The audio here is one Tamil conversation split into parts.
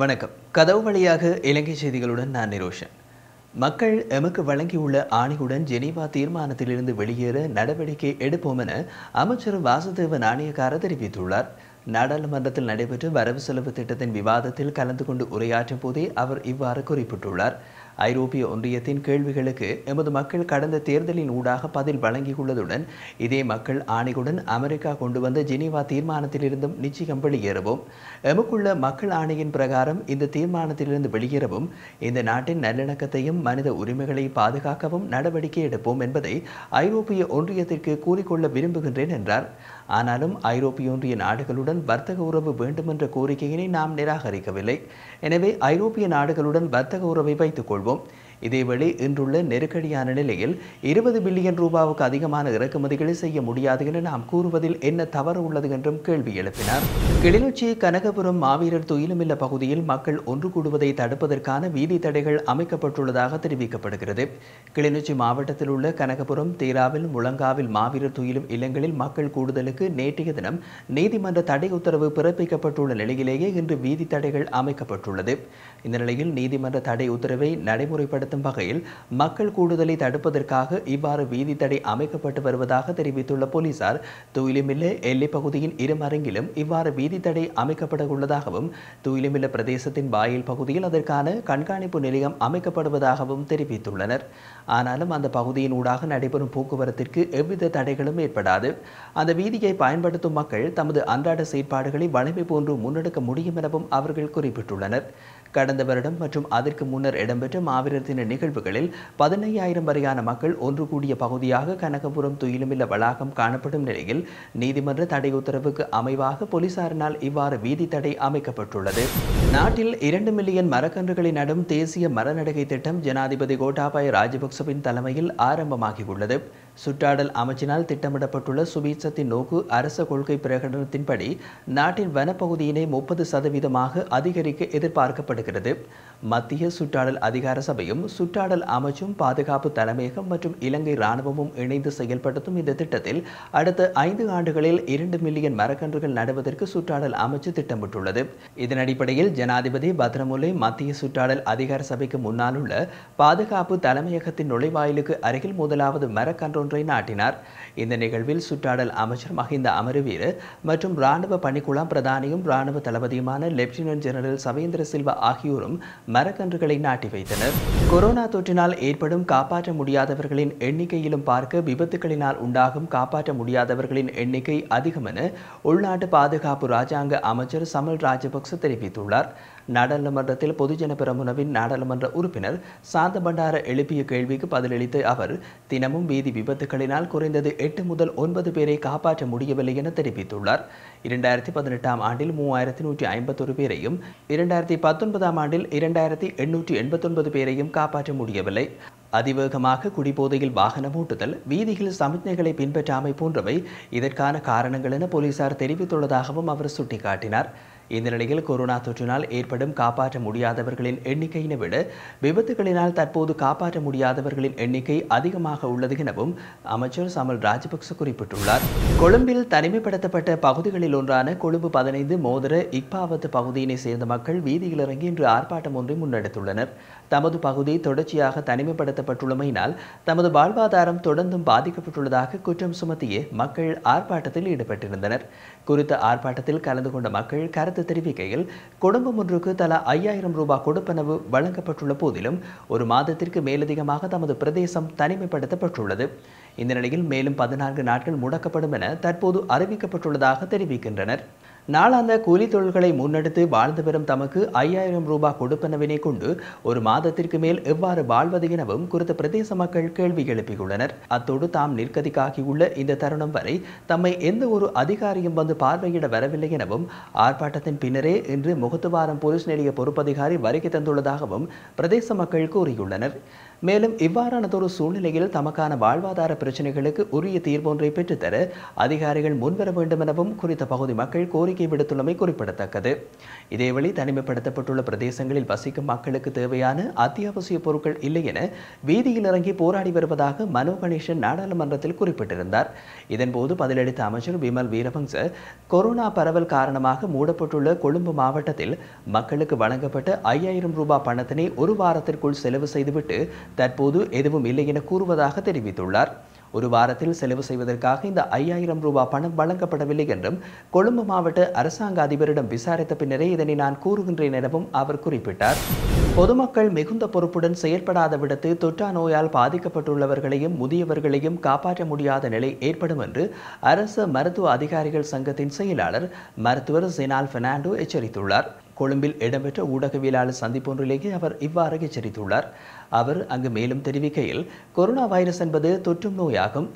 வணக்கம். கதவு வழியாக இலங்கை செய்திகளுடன் நான் நிரோஷன். மக்கள் எமக்கு வழங்கியுள்ள ஆணையுடன் ஜெனீவா தீர்மானத்திலிருந்து வெளியேற நடவடிக்கை எடுப்போம் என அமைச்சர் வாசுதேவ நாணயக்கார தெரிவித்துள்ளார். நாடாளுமன்றத்தில் நடைபெற்ற வரவு செலவு திட்டத்தின் விவாதத்தில் கலந்து கொண்டு உரையாற்றும் போதே அவர் இவ்வாறு குறிப்பிட்டுள்ளார். ஐரோப்பிய ஒன்றியத்தின் கேள்விகளுக்கு எமது மக்கள் கடந்த தேர்தலின் ஊடாக பதில் வழங்கியுள்ளதுடன் இதே மக்கள் ஆணையுடன் அமெரிக்கா கொண்டு வந்த ஜெனீவா தீர்மானத்திலிருந்தும் நிச்சயம் வெளியேறவும், எமக்குள்ள மக்கள் ஆணையின் பிரகாரம் இந்த தீர்மானத்திலிருந்து வெளியேறவும், இந்த நாட்டின் நல்லிணக்கத்தையும் மனித உரிமைகளை பாதுகாக்கவும் நடவடிக்கை எடுப்போம் என்பதை ஐரோப்பிய ஒன்றியத்திற்கு கூறிக்கொள்ள விரும்புகின்றேன் என்றார். ஆனாலும் ஐரோப்பிய ஒன்றிய நாடுகளுடன் வர்த்தக உறவு வேண்டுமென்ற கோரிக்கையினை நாம் நிராகரிக்கவில்லை. எனவே ஐரோப்பிய நாடுகளுடன் வர்த்தக உறவை வைத்துக் கொள்வோம். இதேவேளை இன்றுள்ள நெருக்கடியான நிலையில் 20 பில்லியன் ரூபாவுக்கு அதிகமான இறக்குமதிகளை செய்ய முடியாது என நாம் கூறுவதில் என்ன தவறு உள்ளது என்றும் கேள்வி எழுப்பினார். கிளிநொச்சி கனகபுரம் மாவீரர் துயிலுமில்ல பகுதியில் மக்கள் ஒன்று கூடுவதை தடுப்பதற்கான வீதி தடைகள் அமைக்கப்பட்டுள்ளதாக தெரிவிக்கப்படுகிறது. கிளிநொச்சி மாவட்டத்தில் உள்ள கனகபுரம், தேராவில், முழங்காவில் மாவீரர் துயிலும் இல்லங்களில் மக்கள் கூடுதலுக்கு நேற்றைய தினம் நீதிமன்ற தடை உத்தரவு பிறப்பிக்கப்பட்டுள்ள நிலையிலேயே இன்று வீதி தடைகள் அமைக்கப்பட்டுள்ளது. இந்த நிலையில் நீதிமன்ற தடை உத்தரவை நடைமுறைப்படுத்த வகையில் மக்கள் கூடுதலை தடுப்பதற்காக இவ்வாறு வீதி தடை அமைக்கப்பட்டு வருவதாக தெரிவித்துள்ள போலீசார், துயிலுமில்லை எல்லை பகுதியின் இருமரங்கிலும் இவ்வாறு வீதி தடை அமைக்கப்பட உள்ளதாகவும், துயிலுமில்லை பிரதேசத்தின் வாயில் பகுதியில் அதற்கான கண்காணிப்பு நிலையம் அமைக்கப்படுவதாகவும் தெரிவித்துள்ளனர். ஆனாலும் அந்த பகுதியின் ஊடாக நடைபெறும் போக்குவரத்திற்கு எவ்வித தடைகளும் ஏற்படாது. அந்த வீதியை பயன்படுத்தும் மக்கள் தமது அன்றாட செயற்பாடுகளை வலிமை போன்று முன்னெடுக்க முடியும் எனவும் அவர்கள் குறிப்பிட்டுள்ளனர். கடந்த வருடம் மற்றும் அதற்கு முன்னர் இடம்பெற்ற மாவீரர் தின நிகழ்வுகளில் 15,000 வரையான மக்கள் ஒன்று கூடிய பகுதியாக கனகபுரம் துயிலுமில்ல வளாகம் காணப்படும் நிலையில் நீதிமன்ற தடை உத்தரவுக்கு அமைவாக போலீசாரினால் இவ்வாறு வீதி தடை அமைக்கப்பட்டுள்ளது. நாட்டில் 2 மில்லியன் மரக்கன்றுகளை நடும் தேசிய மரநடுகை திட்டம் ஜனாதிபதி கோட்டாபய ராஜபக்சவின் தலைமையில் ஆரம்பமாகியுள்ளது. சுற்றாடல் அமைச்சினால் திட்டமிடப்பட்டுள்ள சுபீட்சத்தின் நோக்கு அரச கொள்கை பிரகடனத்தின்படி நாட்டின் வனப்பகுதியினை 30% அதிகரிக்க எதிர்பார்க்கப்படுகிறது. மத்திய சுற்றாடல் அதிகார சபையும் சுற்றாடல் அமைச்சும் பாதுகாப்பு தலைமையகம் மற்றும் இலங்கை இராணுவமும் இணைந்து செயல்படுத்தும் இந்த திட்டத்தில் அடுத்த 5 ஆண்டுகளில் 2 மில்லியன் மரக்கன்றுகள் நடுவதற்கு சுற்றாடல் அமைச்சு திட்டமிட்டுள்ளது. இதன் அடிப்படையில் ஜனாதிபதி பத்ரமுல்லை மத்திய சுற்றாடல் அதிகார சபைக்கு முன்னால் உள்ள பாதுகாப்பு தலைமையகத்தின் நுழைவாயிலுக்கு அருகில் முதலாவது மரக்கன்று நாட்டினார். இந்த நிகழ்வில் சுற்றாடல் அமைச்சர் மஹிந்தா அமரவீர மற்றும் ராணுவ பணிக்குழாம் பிரதானியும் ராணுவ தளபதியுமான லெப்டினன்ட் ஜெனரல் சவேந்திர செல்வா ஆகியோரும் மரக்கன்றுகளை நாட்டி வைத்தனர். கொரோனா தொற்றினால் ஏற்படும் காப்பாற்ற முடியாதவர்களின் எண்ணிக்கையிலும் பார்க்க விபத்துகளினால் உண்டாகும் காப்பாற்ற முடியாதவர்களின் எண்ணிக்கை அதிகம் என உள்நாட்டு பாதுகாப்பு ராஜாங்க அமைச்சர் சமல் ராஜபக்ஷ தெரிவித்துள்ளார். நாடாளுமன்றத்தில் பொதுஜன பெரமுனவின் நாடாளுமன்ற உறுப்பினர் சாந்த பண்டார எழுப்பிய கேள்விக்கு பதிலளித்த அவர், தினமும் வீதி விபத்துகளினால் குறைந்தது 8 முதல் 9 பேரை காப்பாற்ற முடியவில்லை என தெரிவித்துள்ளார். 2018ஆம் ஆண்டில் 3151 பேரையும் 2019ஆம் ஆண்டில் 2889 பேரையும் காப்பாற்ற முடியவில்லை. அதிவேகமாக குடிபோதையில் வாகனம் ஓட்டுதல், வீதியில் சமிக்ஞைகளை பின்பற்றாமை போன்றவை இதற்கான காரணங்கள் என போலீசார் தெரிவித்துள்ளதாகவும் அவர் சுட்டிக்காட்டினார். இந்த நிலையில் கொரோனா தொற்றினால் ஏற்படும் காப்பாற்ற முடியாதவர்களின் எண்ணிக்கையினை விட விபத்துகளினால் தற்போது காப்பாற்ற முடியாதவர்களின் எண்ணிக்கை அதிகமாக உள்ளது எனவும் அமைச்சர் சமல் ராஜபக்ச குறிப்பிட்டுள்ளார். கொழும்பில் தனிமைப்படுத்தப்பட்ட பகுதிகளில் ஒன்றான கொழும்பு 15 மோதிர இக்பாவத்து பகுதியினை சேர்ந்த மக்கள் வீதியில் இறங்கி இன்று ஆர்ப்பாட்டம் ஒன்றை முன்னெடுத்துள்ளனர். தமது பகுதி தொடர்ச்சியாக தனிமைப்படுத்தப்பட்டுள்ளமையினால் தமது வாழ்வாதாரம் தொடர்ந்தும் பாதிக்கப்பட்டுள்ளதாக குற்றம் சுமத்தியே மக்கள் ஆர்ப்பாட்டத்தில் ஈடுபட்டிருந்தனர். குறித்த ஆர்ப்பாட்டத்தில் கலந்து கொண்ட மக்கள் கருத்து தெரிவிக்கையில், குடும்பம் ஒன்றுக்கு தலா 5,000 ரூபாய் கொடுப்பனவு வழங்கப்பட்டுள்ள போதிலும் 1 மாதத்திற்கு மேலதிகமாக தமது பிரதேசம் தனிமைப்படுத்தப்பட்டுள்ளது. இந்த நிலையில் மேலும் 14 நாட்கள் முடக்கப்படும் என தற்போது அறிவிக்கப்பட்டுள்ளதாக தெரிவிக்கின்றனர். நாளாந்த கூலி தொழில்களை முன்னெடுத்து வாழ்ந்து பெறும் தமக்கு 5,000 ரூபாய் கொடுப்பனவினை கொண்டு 1 மாதத்திற்கு மேல் எவ்வாறு வாழ்வது எனவும் குறித்த பிரதேச மக்கள் கேள்வி எழுப்பியுள்ளனர். அத்தோடு தாம் நிற்கதிக்காகியுள்ள இந்த தருணம் வரை தம்மை எந்த ஒரு அதிகாரியும் வந்து பார்வையிட வரவில்லை எனவும், ஆர்ப்பாட்டத்தின் பின்னரே இன்று முகத்துவாரம் போலீஸ் நிலைய பொறுப்பதிகாரி வருகை தந்துள்ளதாகவும் பிரதேச மக்கள் கூறியுள்ளனர். மேலும் இவ்வாறானதொரு சூழ்நிலையில் தமக்கான வாழ்வாதார பிரச்சனைகளுக்கு உரிய தீர்வொன்றை பெற்றுத்தர அதிகாரிகள் முன்வர வேண்டும் எனவும் குறித்த பகுதி மக்கள் கோரிக்கை விடுத்துள்ளமை குறிப்பிடத்தக்கது. இதேவேளை தனிமைப்படுத்தப்பட்டுள்ள பிரதேசங்களில் வசிக்கும் மக்களுக்கு தேவையான அத்தியாவசிய பொருட்கள் இல்லை என வீதியில் இறங்கி போராடி வருவதாக மனோ கணேசன் நாடாளுமன்றத்தில் குறிப்பிட்டிருந்தார். இதன்போது பதிலளித்த அமைச்சர் விமல் வீரபங்ச கொரோனா பரவல் காரணமாக மூடப்பட்டுள்ள கொழும்பு மாவட்டத்தில் மக்களுக்கு வழங்கப்பட்ட 5,000 ரூபாய் பணத்தினை ஒரு வாரத்திற்குள் செலவு செய்துவிட்டு தற்போது எதுவும் இல்லை என கூறுவதாக தெரிவித்துள்ளார். ஒரு வாரத்தில் செலவு செய்வதற்காக இந்த 5,000 ரூபாய் பணம் வழங்கப்படவில்லை என்றும் கொழும்பு மாவட்ட அரசாங்க அதிபரிடம் விசாரித்த பின்னரே இதனை நான் கூறுகின்றேன் எனவும் அவர் குறிப்பிட்டார். பொதுமக்கள் மிகுந்த பொறுப்புடன் செயல்படாத விடத்து தொற்றா நோயால் பாதிக்கப்பட்டுள்ளவர்களையும் முதியவர்களையும் காப்பாற்ற முடியாத நிலை ஏற்படும் என்று அரசு மருத்துவ அதிகாரிகள் சங்கத்தின் செயலாளர் மருத்துவர் செனால் பெர்னாண்டோ எச்சரித்துள்ளார். கொழும்பில் இடம்பெற்ற ஊடகவியலாளர் சந்திப்பொன்றிலேயே அவர் இவ்வாறு எச்சரித்துள்ளார். அவர் அங்கு மேலும் தெரிவிக்கையில், கொரோனா வைரஸ் என்பது தொற்றும் நோயாகும்.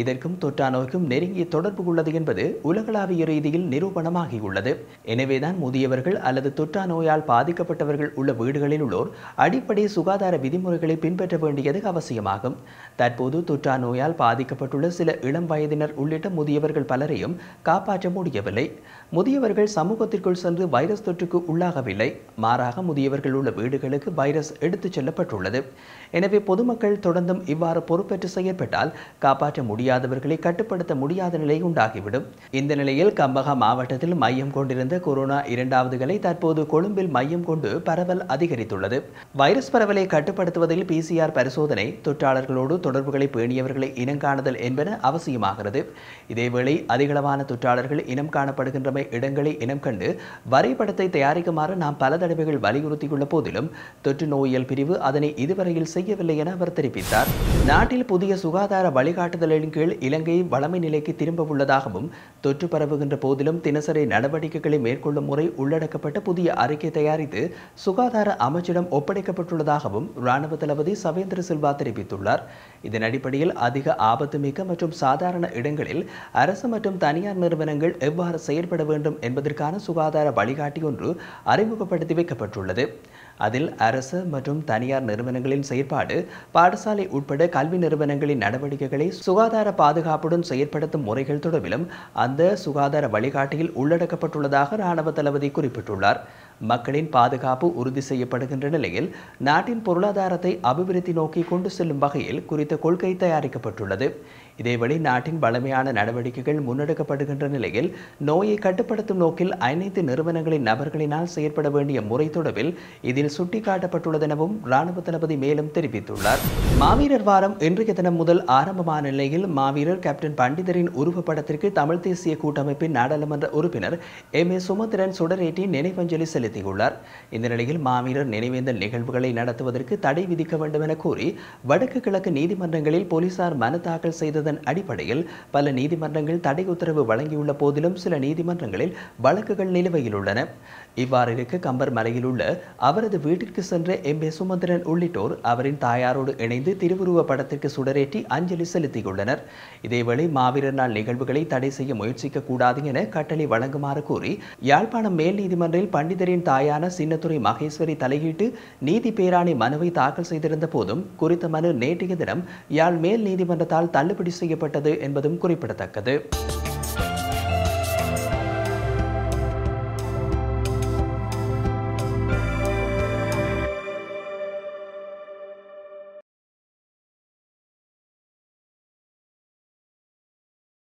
இதற்கும் தொற்றா நோய்க்கும் நெருங்கிய தொடர்பு உள்ளது என்பது உலகளாவிய ரீதியில் நிரூபணமாகியுள்ளது. எனவேதான் முதியவர்கள் அல்லது தொற்றா நோயால் பாதிக்கப்பட்டவர்கள் உள்ள வீடுகளில் உள்ளோர் அடிப்படை சுகாதார விதிமுறைகளை பின்பற்ற வேண்டியது அவசியமாகும். தற்போது தொற்றா நோயால் பாதிக்கப்பட்டுள்ள சில இளம் வயதினர் உள்ளிட்ட முதியவர்கள் பலரையும் காப்பாற்ற முடியவில்லை. முதியவர்கள் சமூகத்திற்குள் சென்று வைரஸ் தொற்றுக்கு உள்ளாகவில்லை. மாறாக முதியவர்கள் உள்ள வீடுகளுக்கு வைரஸ் எடுத்துச் செல்லப்பட்டுள்ளது. எனவே பொதுமக்கள் தொடர்ந்தும் இவ்வாறு பொறுப்பேற்று செயற்பட்டால் காப்பாற்ற முடியாதவர்களை கட்டுப்படுத்த முடியாத நிலை உண்டாகிவிடும். இந்த நிலையில் கம்பகா மாவட்டத்தில் மையம் கொண்டிருந்த கொரோனா 2வது கலை தற்போது கொழும்பில் மையம் கொண்டு பரவல் அதிகரித்துள்ளது. வைரஸ் பரவலை கட்டுப்படுத்துவதில் PCR பரிசோதனை, தொற்றாளர்களோடு தொடர்புகளை பேணியவர்களை இனம் காணுதல் என்பன அவசியமாகிறது. இதேவேளை அதிகளவான தொற்றாளர்கள் இனம் காணப்படுகின்றமை இடங்களை இனம் கண்டு வரைபடத்தை தயாரிக்குமாறு நாம் பல தடவைகள் வலியுறுத்தியுள்ள போதிலும் தொற்று நோயியல் பிரிவு அதனை இதுவரையில் செய்யவில்லை என அவர் தெரிவித்தார். நாட்டில் புதிய சுகாதார வழிகாட்டுதல் கீழ் இலங்கை வளமை நிலைக்கு திரும்ப உள்ளதாகவும் தொற்று பரவுகின்ற போதிலும் தினசரி நடவடிக்கைகளை மேற்கொள்ளும் முறை உள்ளடக்கப்பட்ட புதிய அறிக்கை தயாரித்து சுகாதார அமைச்சிடம் ஒப்படைக்கப்பட்டுள்ளதாகவும் இராணுவ தளபதி சவேந்திர செல்வாத் தெரிவித்துள்ளார். இதன் அடிப்படையில் அதிக ஆபத்துமிக்க மற்றும் சாதாரண இடங்களில் அரசு மற்றும் தனியார் நிறுவனங்கள் எவ்வாறு செயற்பட வேண்டும் என்பதற்கான சுகாதார வழிகாட்டி ஒன்று அறிமுகப்படுத்தி வைக்கப்பட்டுள்ளது. அதில் அரசு மற்றும் தனியார் நிறுவனங்களின் செயற்பாடு, பாடசாலை உட்பட கல்வி நிறுவனங்களின் நடவடிக்கைகளை சுகாதார பாதுகாப்புடன் செயற்படுத்தும் முறைகள் தொடர்பிலும் அந்த சுகாதார வழிகாட்டியில் உள்ளடக்கப்பட்டுள்ளதாக இராணுவ தளபதி குறிப்பிட்டுள்ளார். மக்களின் பாதுகாப்பு உறுதி செய்யப்படுகின்ற நிலையில் நாட்டின் பொருளாதாரத்தை அபிவிருத்தி நோக்கி கொண்டு செல்லும் வகையில் குறித்த கொள்கை தயாரிக்கப்பட்டுள்ளது. இதேவேளை நாட்டின் வளமையான நடவடிக்கைகள் முன்னெடுக்கப்படுகின்ற நிலையில் நோயை கட்டுப்படுத்தும் நோக்கில் அனைத்து நிறுவனங்களின் நபர்களினால் செயற்பட வேண்டிய முறை தொடர்பில் இதில் சுட்டிக்காட்டப்பட்டுள்ளதெனவும் இராணுவ தளபதி மேலும் தெரிவித்துள்ளார். மாவீரர் வாரம் இன்றைய தினம் முதல் ஆரம்பமான நிலையில் மாவீரர் கேப்டன் பண்டிதரின் உருவப்படத்திற்கு தமிழ் தேசிய கூட்டமைப்பின் நாடாளுமன்ற உறுப்பினர் M.A. சுமந்திரன் சுடரேற்றி நினைவஞ்சலி செலுத்தியுள்ளார். இந்த நிலையில் மாவீரர் நினைவேந்தல் நிகழ்வுகளை நடத்துவதற்கு தடை விதிக்க வேண்டும் என கூறி வடக்கு கிழக்கு நீதிமன்றங்களில் போலீசார் மனு தாக்கல் செய்தது அடிப்படையில் பல நீதிமன்றங்கள் தடை உத்தரவு வழங்கியுள்ள போதிலும் சில நீதிமன்றங்களில் வழக்குகள் நிலுவையில் உள்ளன. இவ்வாறிருக்கு கம்பர் மலையில் உள்ள அவரது வீட்டிற்கு சென்ற M.A. சுமந்திரன் உள்ளிட்டோர் அவரின் தாயாரோடு இணைந்து திருவுருவ படத்திற்கு சுடரேற்றி அஞ்சலி செலுத்தியுள்ளனர். இதேவேளை மாவீரர் நாள் நிகழ்வுகளை தடை செய்ய முயற்சிக்க கூடாது என கட்டளை வழங்குமாறு கூறி யாழ்ப்பாணம் மேல் நீதிமன்றில் பண்டிதரின் தாயான சின்னத்துறை மகேஸ்வரி தலையீட்டு நீதி பேராணை மனுவை தாக்கல் செய்திருந்த போதும் குறித்த மனு நேற்றைய தினம் யாழ் மேல் நீதிமன்றத்தால் தள்ளுபடி செய்யப்பட்டது என்பதும் குறிப்பிடத்தக்கது.